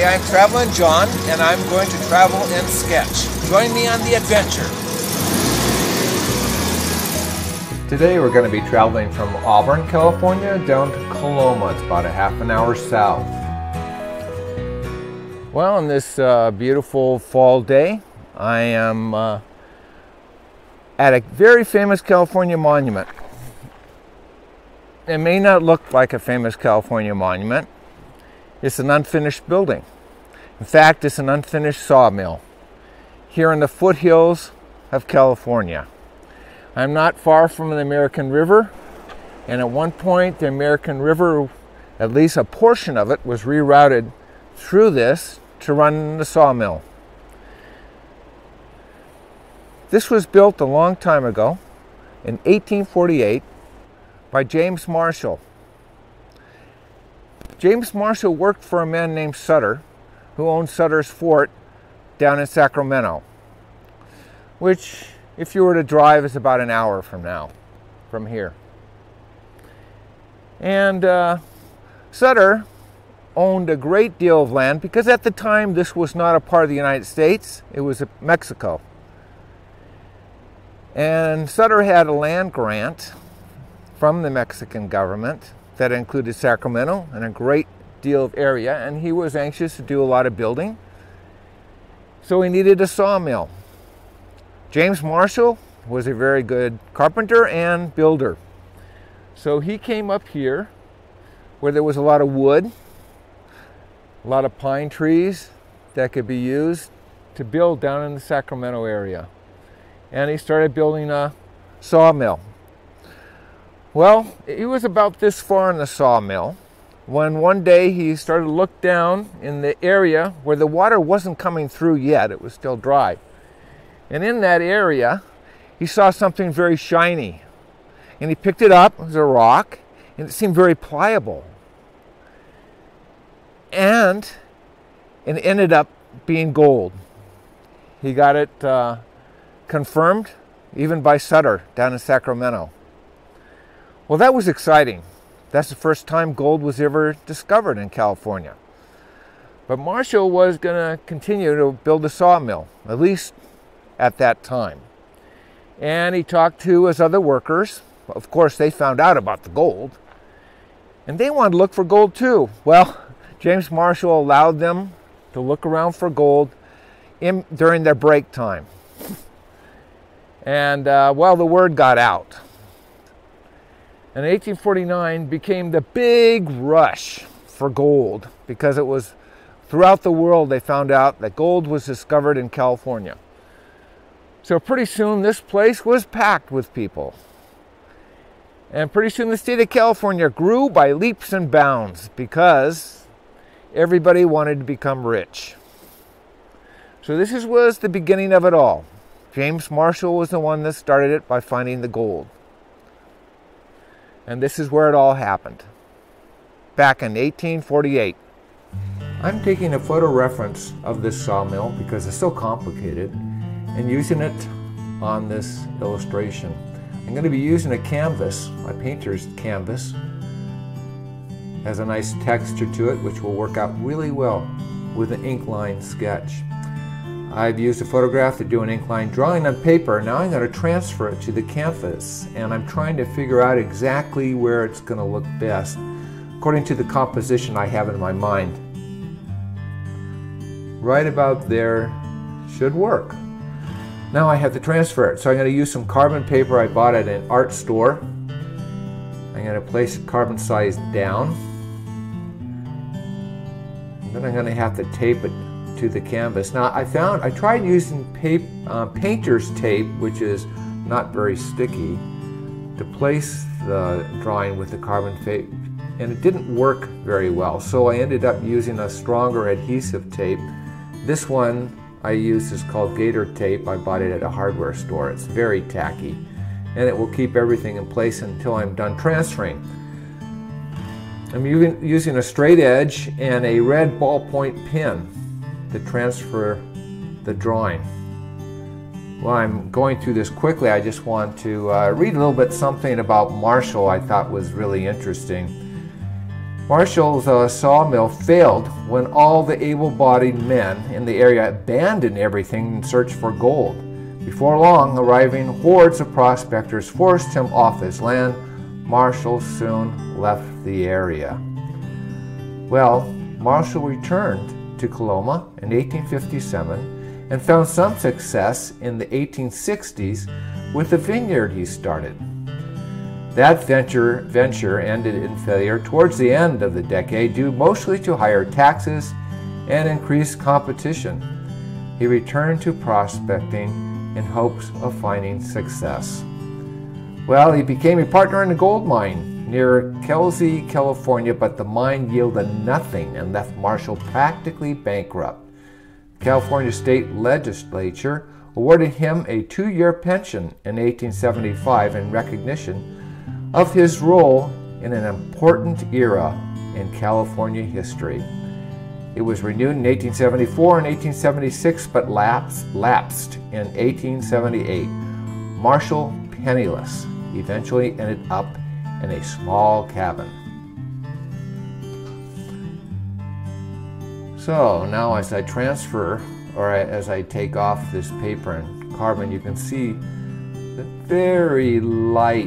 Today I'm Travelin' John, and I'm going to travel and sketch. Join me on the adventure. Today we're going to be traveling from Auburn, California down to Coloma. It's about a half an hour south. Well, on this beautiful fall day, I am at a very famous California monument. It may not look like a famous California monument. It's an unfinished building. In fact, it's an unfinished sawmill here in the foothills of California. I'm not far from the American River, and at one point the American River, at least a portion of it, was rerouted through this to run the sawmill. This was built a long time ago, in 1848, by James Marshall. James Marshall worked for a man named Sutter, who owned Sutter's Fort down in Sacramento, which, if you were to drive, is about an hour from now, from here. And Sutter owned a great deal of land, because at the time this was not a part of the United States, it was Mexico. And Sutter had a land grant from the Mexican government that included Sacramento and a great deal of area, and he was anxious to do a lot of building, so he needed a sawmill. James Marshall was a very good carpenter and builder, so he came up here where there was a lot of wood, a lot of pine trees that could be used to build down in the Sacramento area, and he started building a sawmill. Well, he was about this far in the sawmill when one day he started to look down in the area where the water wasn't coming through yet. It was still dry. And in that area, he saw something very shiny. And he picked it up. It was a rock. And it seemed very pliable. And it ended up being gold. He got it confirmed even by Sutter down in Sacramento. Well, that was exciting. That's the first time gold was ever discovered in California. But Marshall was going to continue to build a sawmill, at least at that time. And he talked to his other workers. Of course, they found out about the gold. And they wanted to look for gold too. Well, James Marshall allowed them to look around for gold during their break time. And well, the word got out. And 1849 became the big rush for gold, because it was throughout the world they found out that gold was discovered in California. So pretty soon this place was packed with people. And pretty soon the state of California grew by leaps and bounds, because everybody wanted to become rich. So this was the beginning of it all. James Marshall was the one that started it by finding the gold. And this is where it all happened, back in 1848. I'm taking a photo reference of this sawmill because it's so complicated, and using it on this illustration. I'm going to be using a canvas, my painter's canvas. It has a nice texture to it, which will work out really well with an ink line sketch. I've used a photograph to do an inkline drawing on paper. Now I'm going to transfer it to the canvas, and I'm trying to figure out exactly where it's going to look best according to the composition I have in my mind. Right about there should work. Now I have to transfer it, so I'm going to use some carbon paper I bought at an art store. I'm going to place the carbon size down, and then I'm going to have to tape it to the canvas. Now I tried using painter's tape, which is not very sticky, to place the drawing with the carbon tape, and it didn't work very well, so I ended up using a stronger adhesive tape. This one I used is called gator tape. I bought it at a hardware store. It's very tacky, and it will keep everything in place until I'm done transferring. I'm using a straight edge and a red ballpoint pen to transfer the drawing. Well, I'm going through this quickly. I just want to read a little bit something about Marshall I thought was really interesting. Marshall's sawmill failed when all the able-bodied men in the area abandoned everything in search for gold. Before long, arriving hordes of prospectors forced him off his land. Marshall soon left the area. Well, Marshall returned to Coloma in 1857 and found some success in the 1860s with the vineyard he started. That venture ended in failure towards the end of the decade due mostly to higher taxes and increased competition. He returned to prospecting in hopes of finding success. Well, he became a partner in a gold mine near Kelsey, California, but the mine yielded nothing and left Marshall practically bankrupt. The California state legislature awarded him a 2-year pension in 1875 in recognition of his role in an important era in California history. It was renewed in 1874 and 1876, but lapsed in 1878. Marshall, penniless, eventually ended up in a small cabin. So now as I transfer, or as I take off this paper and carbon, you can see the very light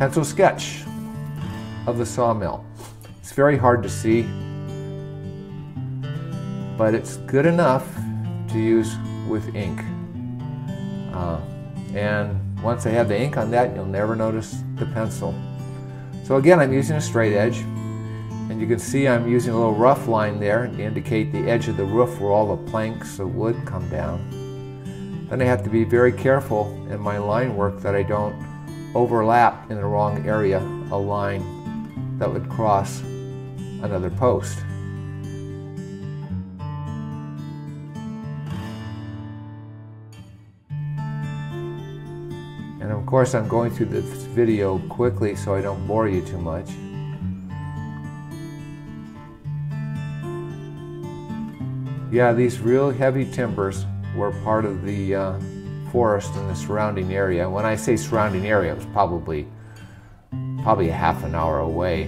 pencil sketch of the sawmill. It's very hard to see, but it's good enough to use with ink. And once I have the ink on that, you'll never notice the pencil. So again, I'm using a straight edge, and you can see I'm using a little rough line there to indicate the edge of the roof where all the planks of wood come down. Then I have to be very careful in my line work that I don't overlap in the wrong area a line that would cross another post. And of course I'm going through this video quickly so I don't bore you too much. Yeah, these real heavy timbers were part of the forest in the surrounding area. When I say surrounding area, it was probably a half an hour away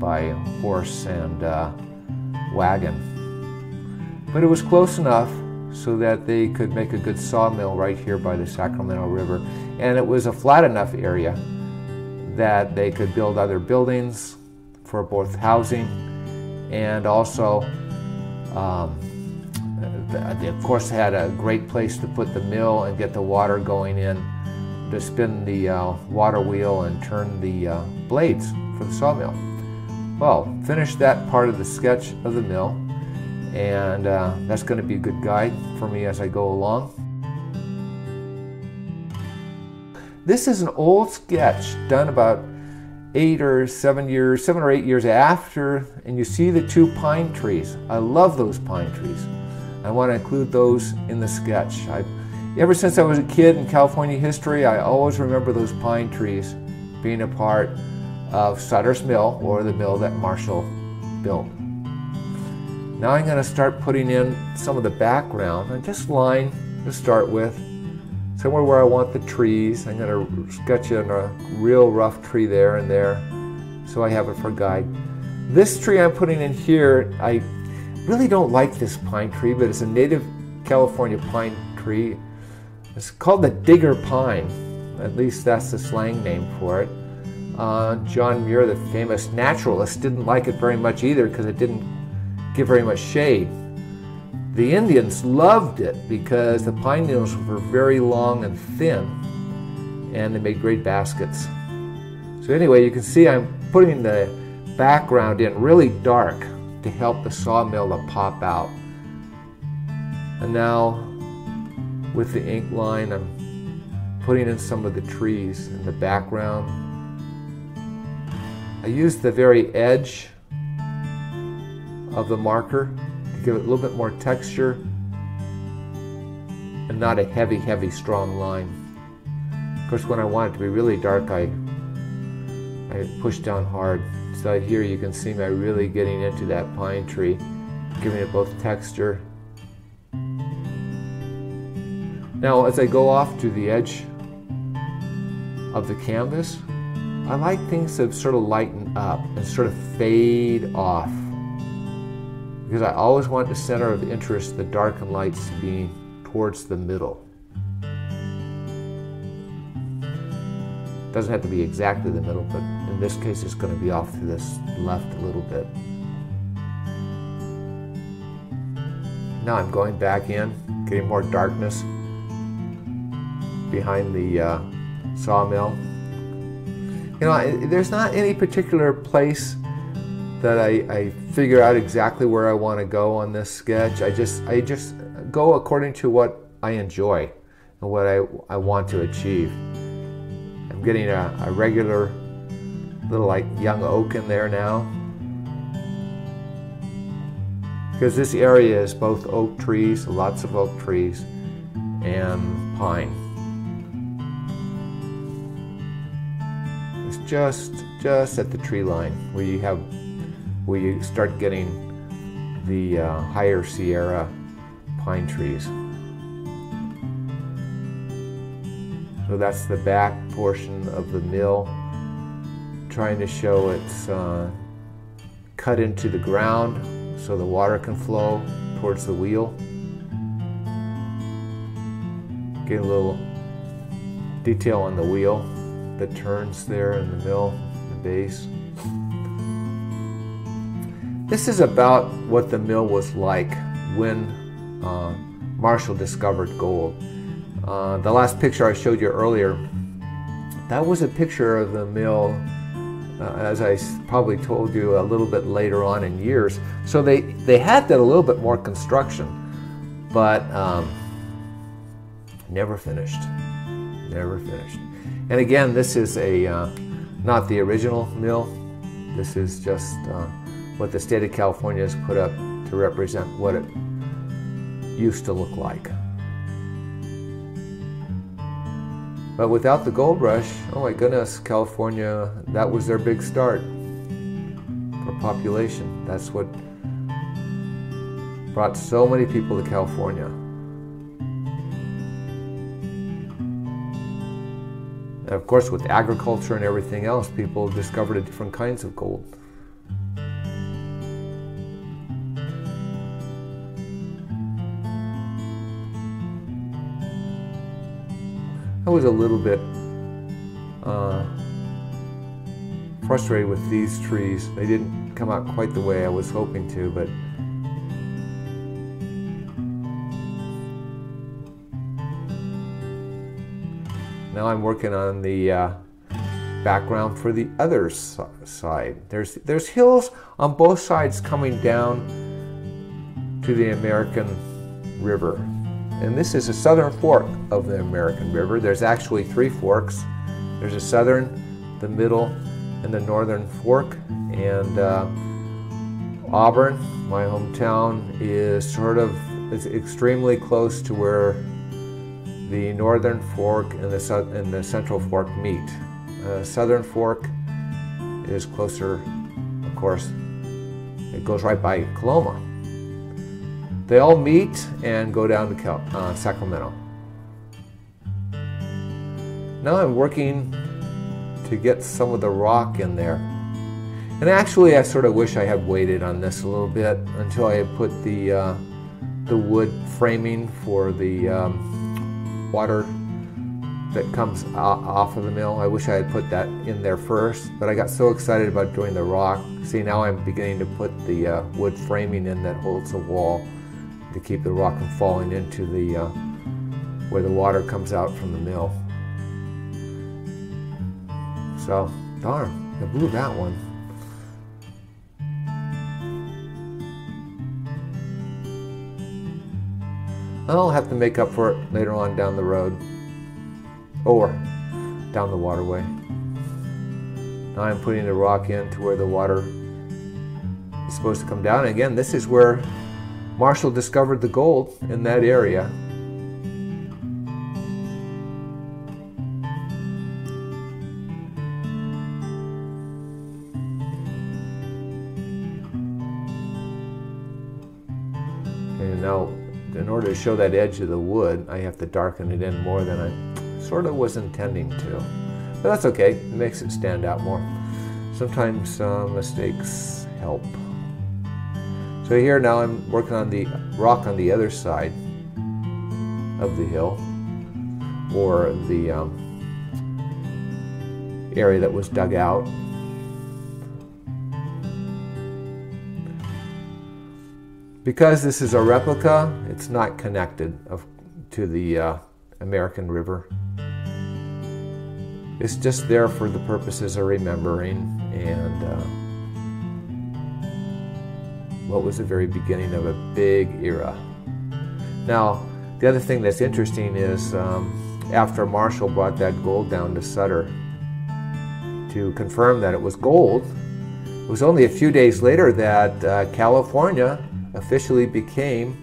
by horse and wagon. But it was close enough so that they could make a good sawmill right here by the Sacramento River. And it was a flat enough area that they could build other buildings for both housing and also they of course had a great place to put the mill and get the water going in to spin the water wheel and turn the blades for the sawmill. Well, finished that part of the sketch of the mill, and that's going to be a good guide for me as I go along. This is an old sketch done about 7 or 8 years after, and you see the 2 pine trees. I love those pine trees. I want to include those in the sketch. Ever since I was a kid in California history, I always remember those pine trees being a part of Sutter's Mill, or the mill that Marshall built. Now I'm going to start putting in some of the background. I just line to start with, somewhere where I want the trees. I'm going to sketch in a real rough tree there and there, so I have it for guide. This tree I'm putting in here, I really don't like this pine tree, but it's a native California pine tree. It's called the Digger Pine, at least that's the slang name for it. John Muir, the famous naturalist, didn't like it very much either because it didn't give very much shade. The Indians loved it because the pine needles were very long and thin, and they made great baskets. So anyway, you can see I'm putting the background in really dark to help the sawmill to pop out. And now with the ink line, I'm putting in some of the trees in the background. I used the very edge of the marker to give it a little bit more texture and not a heavy, heavy, strong line. Of course, when I want it to be really dark, I push down hard. So here you can see me really getting into that pine tree, giving it both texture. Now as I go off to the edge of the canvas, I like things to sort of lighten up and sort of fade off, because I always want the center of interest, the dark and lights, to be towards the middle. It doesn't have to be exactly the middle, but in this case it's going to be off to this left a little bit. Now I'm going back in, getting more darkness behind the sawmill. You know, there's not any particular place that I figure out exactly where I want to go on this sketch. I just go according to what I enjoy and what I want to achieve. I'm getting a regular little like young oak in there now, because this area is both oak trees, lots of oak trees, and pine. It's just at the tree line where you have, where you start getting the higher Sierra pine trees. So that's the back portion of the mill, trying to show it's cut into the ground so the water can flow towards the wheel. Get a little detail on the wheel that turns there in the mill, the base. This is about what the mill was like when Marshall discovered gold. The last picture I showed you earlier, that was a picture of the mill, as I probably told you a little bit later on in years. So they had done a little bit more construction, but never finished. And again, this is a not the original mill. This is just what the state of California has put up to represent what it used to look like. But without the gold rush, oh my goodness, California, that was their big start for population. That's what brought so many people to California. And of course, with agriculture and everything else, people discovered different kinds of gold. I was a little bit frustrated with these trees. They didn't come out quite the way I was hoping to, but now I'm working on the background for the other side. There's hills on both sides coming down to the American River. And this is a southern fork of the American River. There's actually three forks. There's a southern, the middle, and the northern fork. And Auburn, my hometown, is sort of is extremely close to where the northern fork and the central fork meet. Southern fork is closer, of course. It goes right by Coloma. They all meet and go down to Sacramento. Now I'm working to get some of the rock in there. And actually I sort of wish I had waited on this a little bit until I had put the wood framing for the water that comes off of the mill. I wish I had put that in there first, but I got so excited about doing the rock. See, now I'm beginning to put the wood framing in that holds the wall, to keep the rock from falling into the where the water comes out from the mill. So, darn, I blew that one. I'll have to make up for it later on down the road, or down the waterway. Now I'm putting the rock in to where the water is supposed to come down. And again, this is where Marshall discovered the gold, in that area. And now, in order to show that edge of the wood, I have to darken it in more than I sort of was intending to. But that's okay, it makes it stand out more. Sometimes mistakes help. So here now I'm working on the rock on the other side of the hill, or the area that was dug out. Because this is a replica, it's not connected to the American River. It's just there for the purposes of remembering and what was the very beginning of a big era. Now, the other thing that's interesting is after Marshall brought that gold down to Sutter to confirm that it was gold, it was only a few days later that California officially became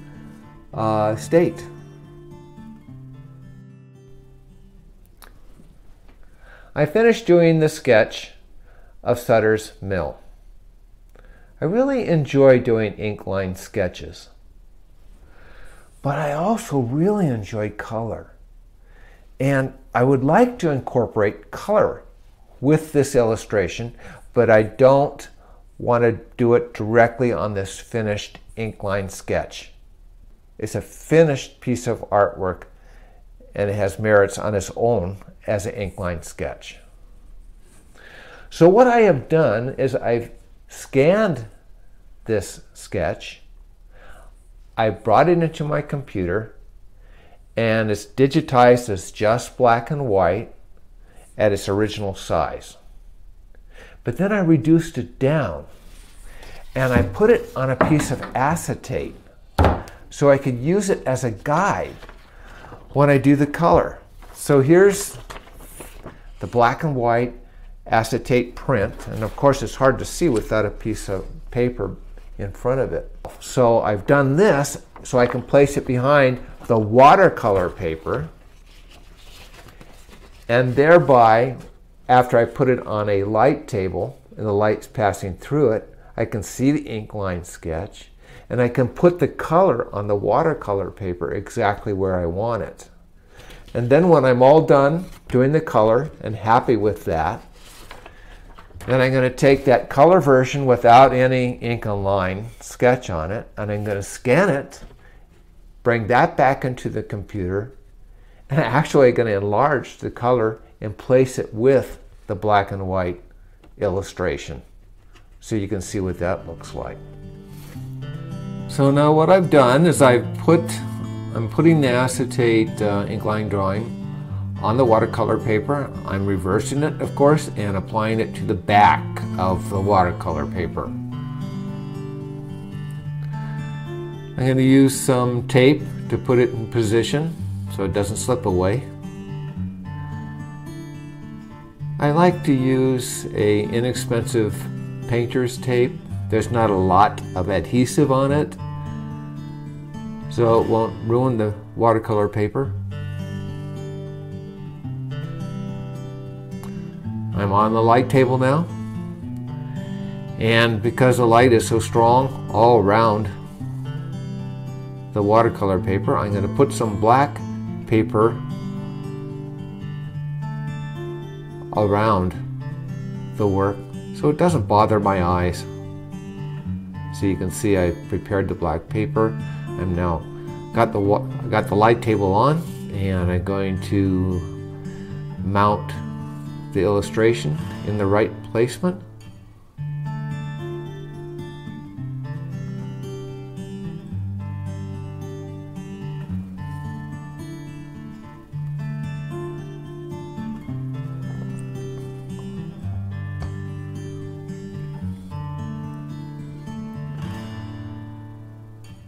a state. I finished doing the sketch of Sutter's Mill. I really enjoy doing ink line sketches, but I also really enjoy color. And I would like to incorporate color with this illustration, but I don't want to do it directly on this finished ink line sketch. It's a finished piece of artwork and it has merits on its own as an ink line sketch. So what I have done is I've scanned this sketch, I brought it into my computer, and it's digitized as just black and white at its original size. But then I reduced it down and I put it on a piece of acetate so I could use it as a guide when I do the color. So here's the black and white acetate print, and of course it's hard to see without a piece of paper in front of it. So I've done this so I can place it behind the watercolor paper, and thereby, after I put it on a light table and the light's passing through it, I can see the ink line sketch and I can put the color on the watercolor paper exactly where I want it. And then when I'm all done doing the color and happy with that, then I'm going to take that color version without any ink and line sketch on it, and I'm going to scan it, bring that back into the computer, and I'm actually going to enlarge the color and place it with the black and white illustration so you can see what that looks like. So now what I've done is I'm putting the acetate ink line drawing on the watercolor paper. I'm reversing it, of course, and applying it to the back of the watercolor paper. I'm going to use some tape to put it in position so it doesn't slip away. I like to use an inexpensive painter's tape. There's not a lot of adhesive on it, so it won't ruin the watercolor paper. I'm on the light table now, and because the light is so strong all around the watercolor paper, I'm going to put some black paper around the work so it doesn't bother my eyes. So you can see I prepared the black paper. I'm now got the light table on, and I'm going to mount the illustration in the right placement.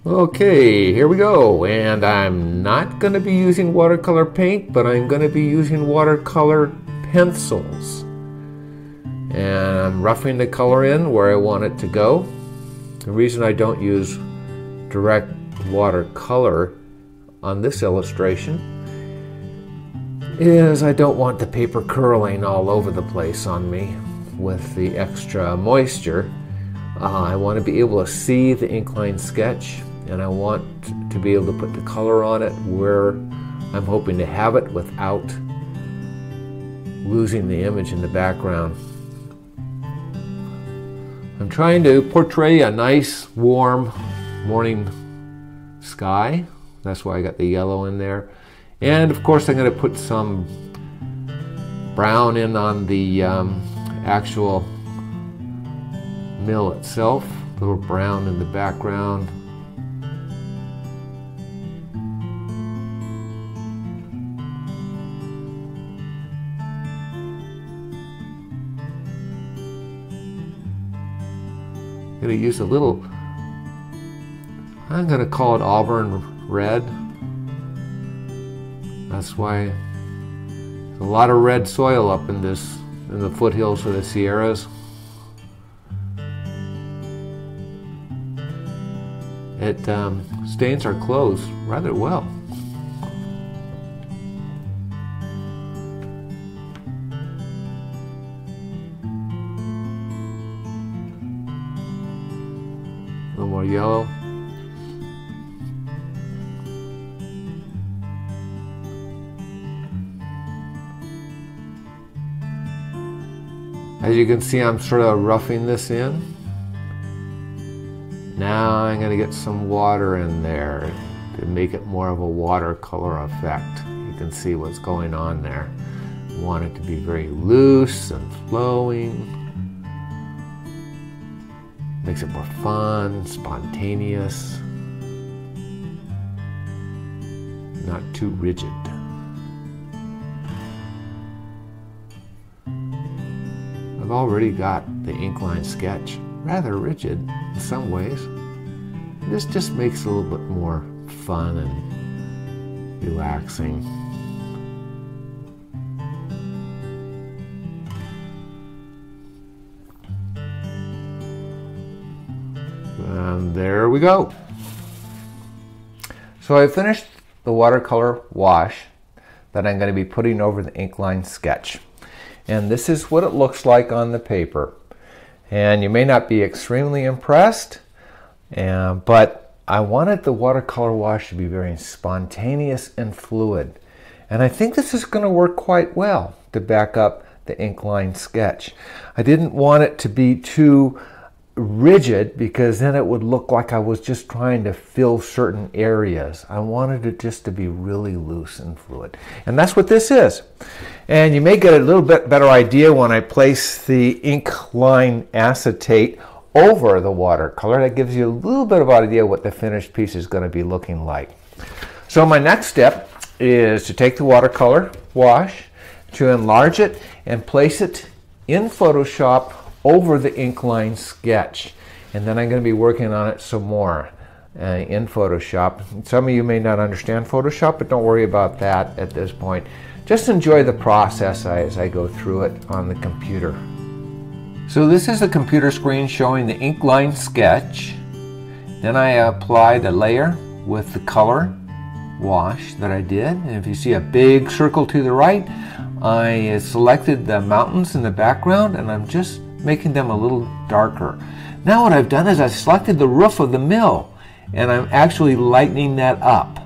Okay, here we go, and I'm not going to be using watercolor paint, but I'm going to be using watercolor pencils. And I'm roughing the color in where I want it to go. The reason I don't use direct watercolor on this illustration is I don't want the paper curling all over the place on me with the extra moisture. I want to be able to see the ink line sketch, and I want to be able to put the color on it where I'm hoping to have it without losing the image in the background. I'm trying to portray a nice, warm morning sky. That's why I got the yellow in there. And of course I'm going to put some brown in on the actual mill itself. A little brown in the background. I'm going to use a little, I'm going to call it Auburn red. That's why there's a lot of red soil up in this, in the foothills of the Sierras. It stains our clothes rather well. A little more yellow. As you can see, I'm sort of roughing this in. Now I'm going to get some water in there to make it more of a watercolor effect. You can see what's going on there. I want it to be very loose and flowing. Makes it more fun, spontaneous, not too rigid. I've already got the inkline sketch rather rigid in some ways. This just makes it a little bit more fun and relaxing. And there we go. So I finished the watercolor wash that I'm going to be putting over the inkline sketch. And this is what it looks like on the paper. And you may not be extremely impressed, but I wanted the watercolor wash to be very spontaneous and fluid. And I think this is going to work quite well to back up the inkline sketch. I didn't want it to be too rigid because then it would look like I was just trying to fill certain areas. I wanted it just to be really loose and fluid. And that's what this is. And you may get a little bit better idea when I place the ink line acetate over the watercolor. That gives you a little bit of idea what the finished piece is going to be looking like. So my next step is to take the watercolor wash, to enlarge it, and place it in Photoshop over the inkline sketch. And then I'm going to be working on it some more in Photoshop. Some of you may not understand Photoshop, but don't worry about that at this point. Just enjoy the process as I go through it on the computer. So this is the computer screen showing the inkline sketch. Then I applied a layer with the color wash that I did. And if you see a big circle to the right, I selected the mountains in the background and I'm just making them a little darker. Now what I've done is I've selected the roof of the mill and I'm actually lightening that up.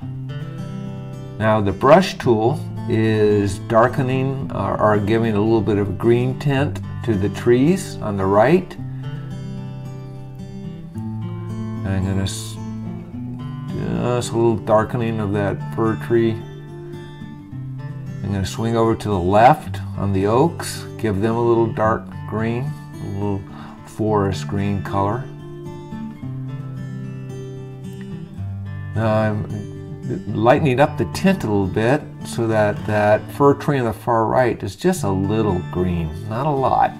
Now the brush tool is darkening or giving a little bit of green tint to the trees on the right. I'm going to just a little darkening of that fir tree. I'm going to swing over to the left on the oaks, give them a little dark green, a little forest green color. Now I'm lightening up the tint a little bit so that that fir tree on the far right is just a little green, not a lot.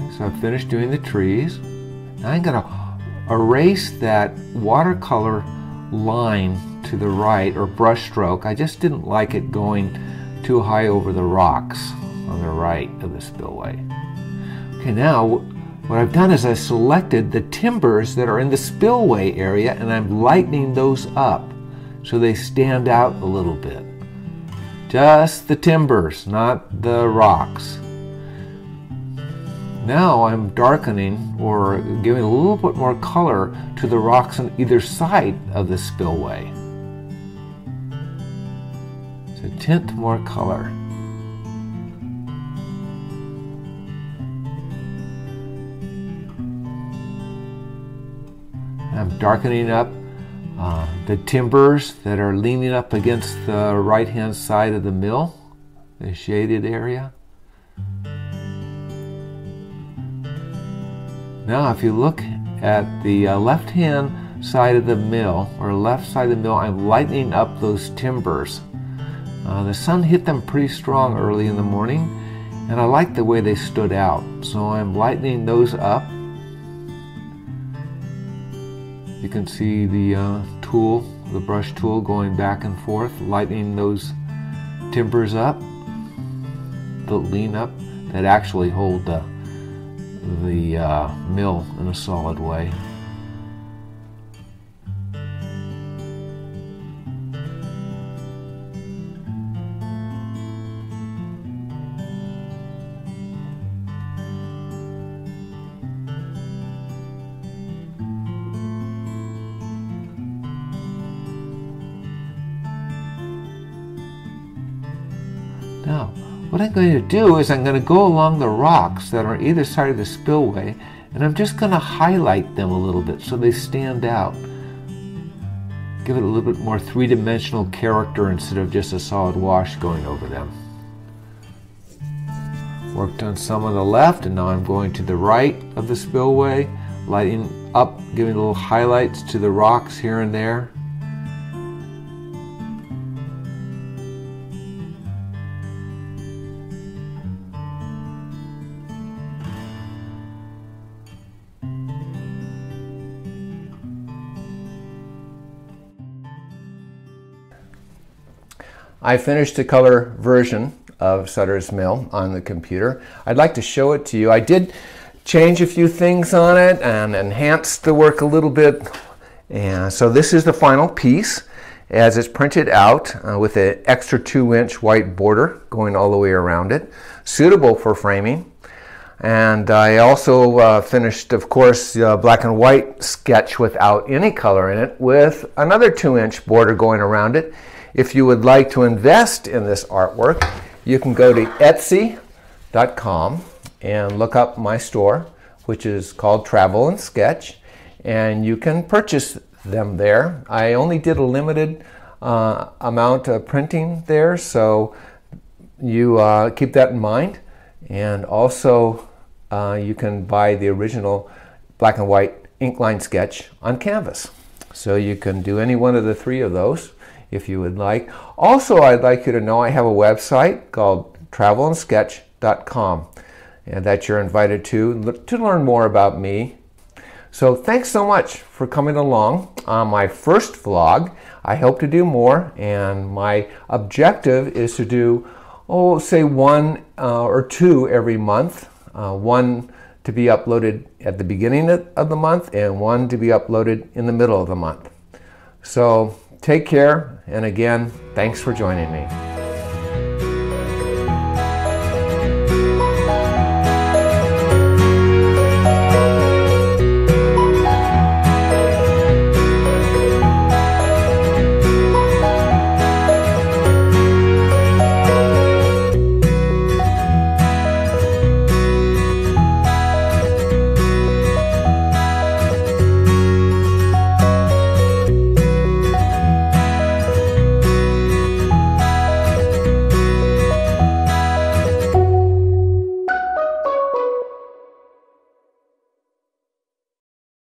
Okay, so I've finished doing the trees. Now I'm going to erase that watercolor line to the right, or brush stroke. I just didn't like it going too high over the rocks on the right of the spillway. Okay, now what I've done is I selected the timbers that are in the spillway area and I'm lightening those up so they stand out a little bit. Just the timbers, not the rocks. Now I'm darkening or giving a little bit more color to the rocks on either side of the spillway. So tint more color. I'm darkening up the timbers that are leaning up against the right-hand side of the mill, the shaded area. Now if you look at the left-hand side of the mill, or left side of the mill, I'm lightening up those timbers. The sun hit them pretty strong early in the morning, and I like the way they stood out, so I'm lightening those up. You can see the tool, the brush tool, going back and forth, lightening those timbers up, the lean up, that actually hold the mill in a solid way. Now, what I'm going to do is I'm going to go along the rocks that are either side of the spillway, and I'm just going to highlight them a little bit so they stand out. Give it a little bit more three-dimensional character instead of just a solid wash going over them. Worked on some on the left, and now I'm going to the right of the spillway, lighting up, giving little highlights to the rocks here and there. I finished the color version of Sutter's Mill on the computer. I'd like to show it to you. I did change a few things on it and enhanced the work a little bit. And so this is the final piece as it's printed out with an extra 2-inch white border going all the way around it, suitable for framing. And I also finished, of course, the black and white sketch without any color in it with another 2-inch border going around it. If you would like to invest in this artwork, you can go to Etsy.com and look up my store, which is called Travel and Sketch, and you can purchase them there. I only did a limited amount of printing there, so you keep that in mind. And also, you can buy the original black and white inkline sketch on canvas. So you can do any one of the three of those if you would like. Also, I'd like you to know I have a website called TravelAndSketch.com, and that you're invited to learn more about me. So thanks so much for coming along on my first vlog. I hope to do more, and my objective is to do, oh, say one or two every month. One to be uploaded at the beginning of the month, and one to be uploaded in the middle of the month. So take care, and again, thanks for joining me.